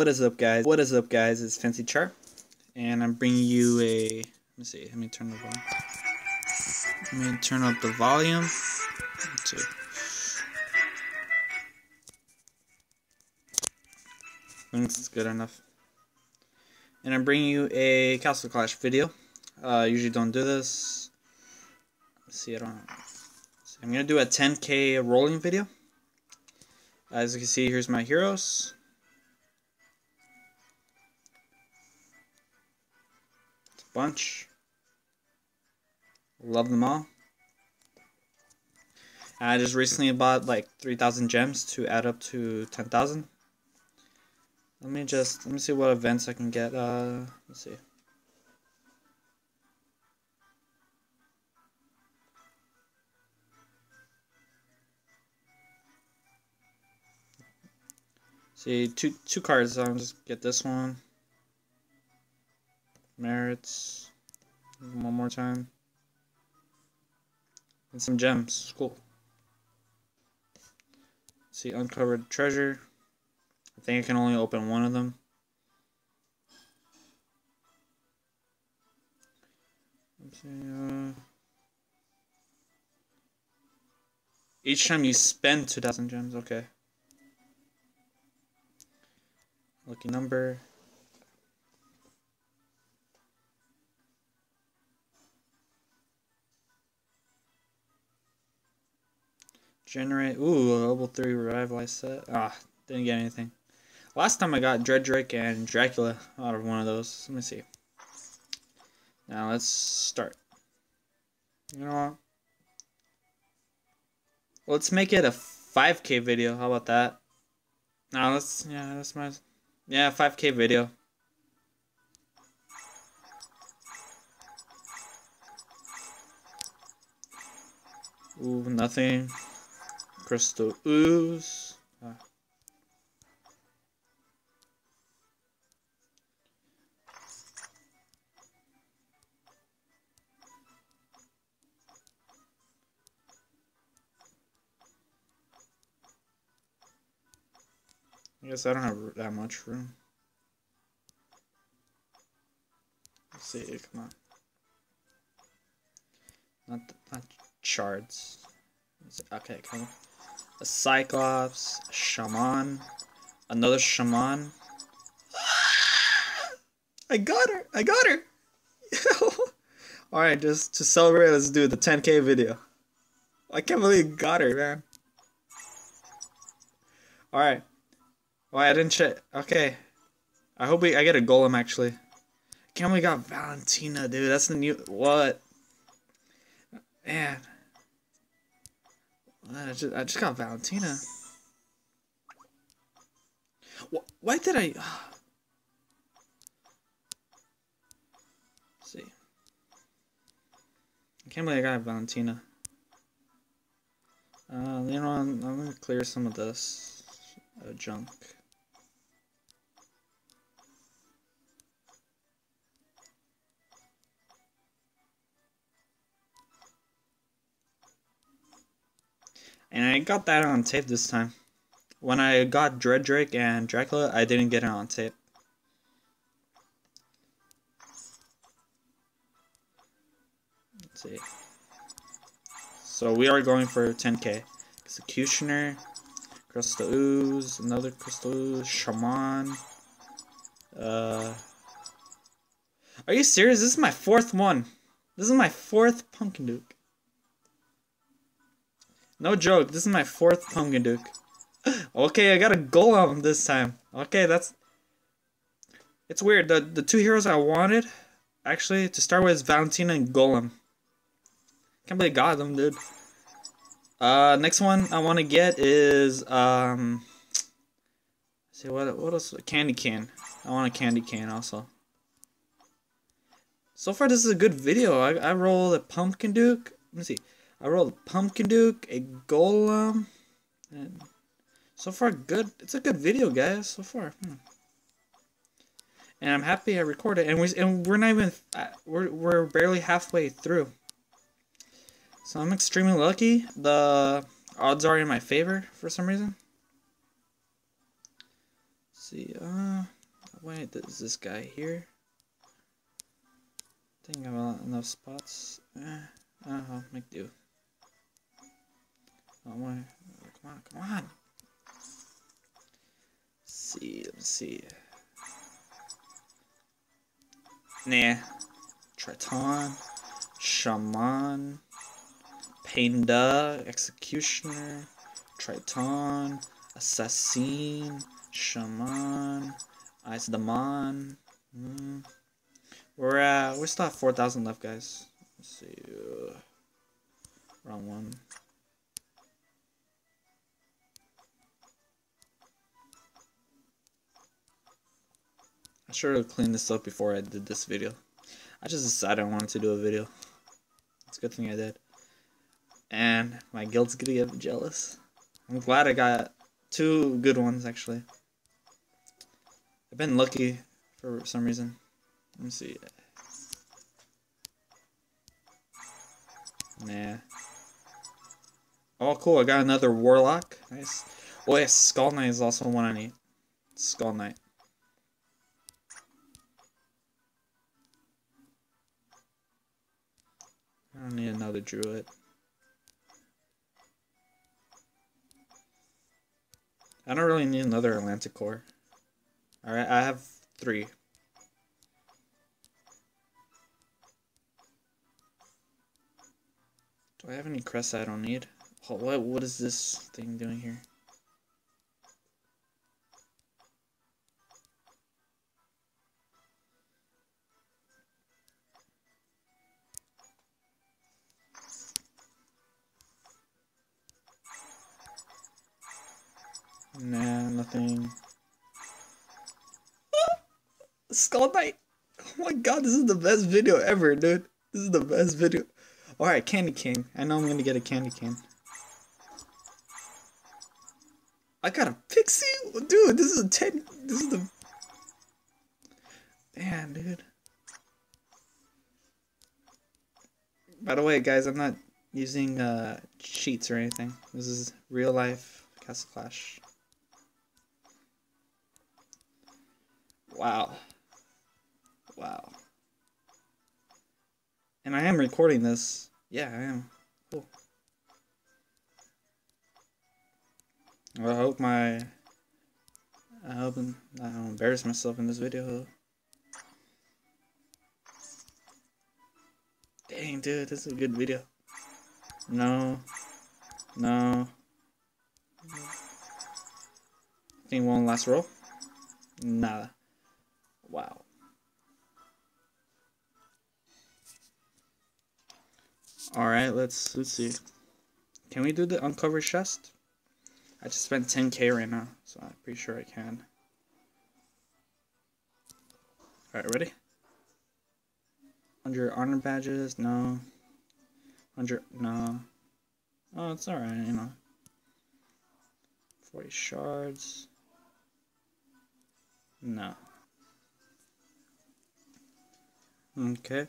What is up, guys? What is up, guys? It's Fancy Char, and I'm bringing you a... Let me see. Let me turn the volume. Let me turn up the volume. Let's see. I think this is good enough. And I'm bringing you a Castle Clash video. I usually don't do this. Let's see, I don't know. So I'm going to do a 10K rolling video. As you can see, here's my heroes. It's a bunch. Love them all. I just recently bought like 3,000 gems to add up to 10,000. Let me see what events I can get. Let's see. See, two cards. I'll just get this one. Merits. One more time. And some gems. Cool. See, uncovered treasure. I think I can only open one of them. Okay, each time you spend 2,000 gems, okay. Lucky number. Generate. Ooh, level 3 revitalize set. Ah, didn't get anything. Last time I got Dread Drake and Dracula out of one of those. Let me see. Now let's start. You know what? Let's make it a 5K video. How about that? Now let's. Yeah, that's my. Yeah, 5K video. Ooh, nothing. Crystal Ooze. Ah. I guess I don't have that much room. Let's see, come on. Not shards. Okay, come on. A Cyclops, a Shaman, another Shaman. I got her! I got her! Alright, just to celebrate, let's do the 10K video. I can't believe you got her, man. Alright. Why I didn't check? Okay, I hope I get a golem actually. Can't we got Valentina, dude? That's the new what? Man, I just got Valentina. Why did I? Let's see, I can't believe I got Valentina. You know, I'm gonna clear some of this junk. And I got that on tape this time. When I got Dread Drake and Dracula, I didn't get it on tape. Let's see. So we are going for 10K. Executioner, Crystal Ooze, another Crystal Ooze, Shaman. Are you serious? This is my 4th one. This is my 4th Pumpkin Duke. No joke, this is my 4th Pumpkin Duke. Okay, I got a golem this time. Okay, that's... It's weird, the two heroes I wanted, actually, to start with is Valentina and Golem. Can't believe I got them, dude. Next one I want to get is, let's see, what else? Candy Cane. I want a Candy Cane also. So far, this is a good video. I rolled a Pumpkin Duke. Let me see. I rolled a Pumpkin Duke, a Golem, and so far good. It's a good video, guys. So far, and I'm happy I recorded. And we're not even we're barely halfway through. So I'm extremely lucky. The odds are in my favor for some reason. Let's see, wait, is this guy here? I think I have enough spots. I'll make do. Oh, come on, come on! Let's see, let me see. Nah. Triton, Shaman, Panda, Executioner, Triton, Assassin, Shaman, Ice Demon. We still have 4,000 left, guys. Let's see. Wrong one. I should have cleaned this up before I did this video. I just decided I wanted to do a video. It's a good thing I did. And my guild's gonna get jealous. I'm glad I got two good ones, actually. I've been lucky for some reason. Let me see. Nah. Oh, cool. I got another Warlock. Nice. Oh, yes. Skull Knight is also one I need. Skull Knight. I don't need another Druid. I don't really need another Atlantic Core. Alright, I have 3. Do I have any crests I don't need? Oh, what is this thing doing here? Nah, nothing. Skull Knight! Oh my god, this is the best video ever, dude. This is the best video. Alright, Candy Cane. I know I'm gonna get a Candy Cane. I got a Pixie? Dude, this is a 10. This is the... Damn, dude. By the way, guys, I'm not using cheats or anything. This is real life Castle Clash. Wow. Wow. And I am recording this. Yeah, I am. Cool. Well, I hope I don't embarrass myself in this video. Dang, dude, this is a good video. No. No. I think one last roll. Nada. Wow. Alright, let's see. Can we do the uncovered chest? I just spent 10k right now, so I'm pretty sure I can. Alright, ready? 100 honor badges, no. 100, no. Oh, it's alright, you know. 40 shards. No. Okay.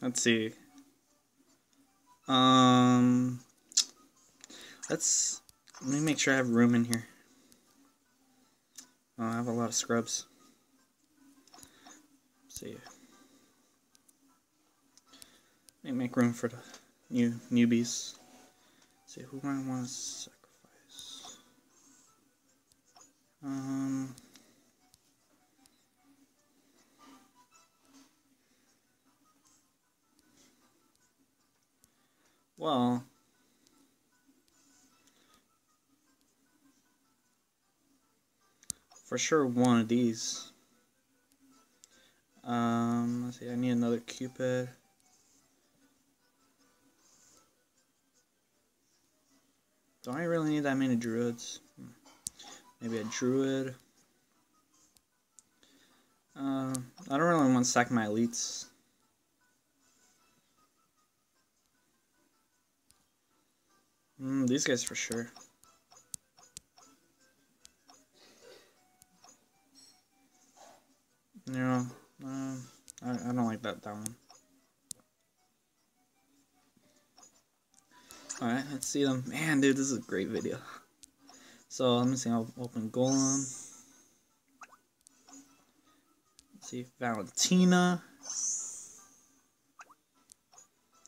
Let's see. Let me make sure I have room in here. Oh, I have a lot of scrubs. Let's see. Let me make room for the newbies. Let's see who I want to sacrifice. Well, for sure one of these. Let's see, I need another Cupid. Do I really need that many Druids? Maybe a Druid. I don't really want to stack my elites. These guys for sure. No, I don't like that one. Alright, let's see them. Man, dude, this is a great video. So, let me see, I'll open Golem. Let's see, Valentina.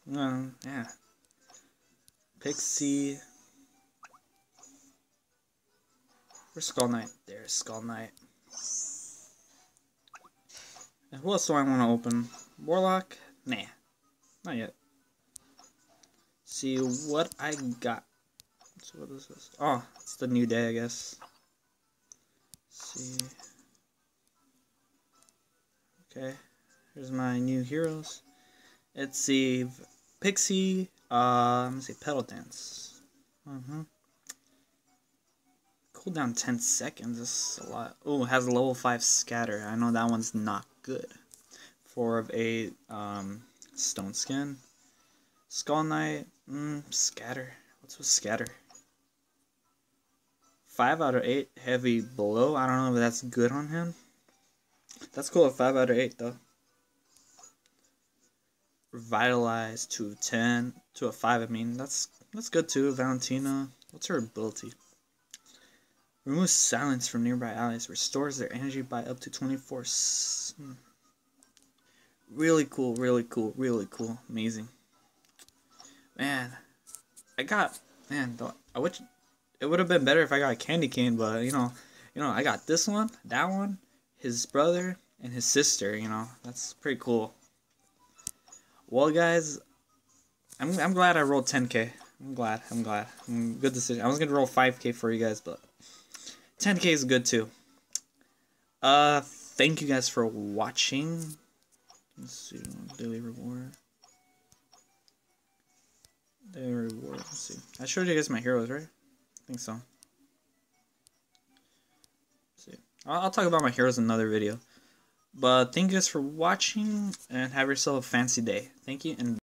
Yeah. Pixie. Where's Skull Knight? There's Skull Knight. And who else do I want to open? Warlock? Nah. Not yet. See what I got. So what is this? Oh, it's the new day, I guess. Let's see. Okay. Here's my new heroes. Let's see. Pixie. Let me see. Petal Dance. Cooldown 10 seconds. This is a lot. Oh, it has a level 5 Scatter. I know that one's not good. 4 of 8. Stone Skin. Skull Knight, Scatter. What's with Scatter? 5 out of 8 Heavy Blow. I don't know if that's good on him. That's cool at 5 out of 8 though. Revitalize 2 of 10 2 of 5. I mean, that's good too. Valentina. What's her ability? Removes silence from nearby allies. Restores their energy by up to 24. Really cool. Really cool. Really cool. Amazing. Man, I wish it would have been better if I got a Candy Cane, but you know, I got this one, that one, his brother, and his sister. You know, that's pretty cool. Well, guys, I'm glad I rolled 10K. I'm glad. Good decision. I was gonna roll 5K for you guys, but 10K is good too. Thank you guys for watching. Let's see, daily reward. Let's see. I showed you guys my heroes, right? I think so. Let's see, I'll talk about my heroes in another video. But thank you guys for watching, and have yourself a fancy day. Thank you, and